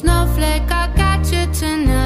Snowflake, I'll catch you tonight.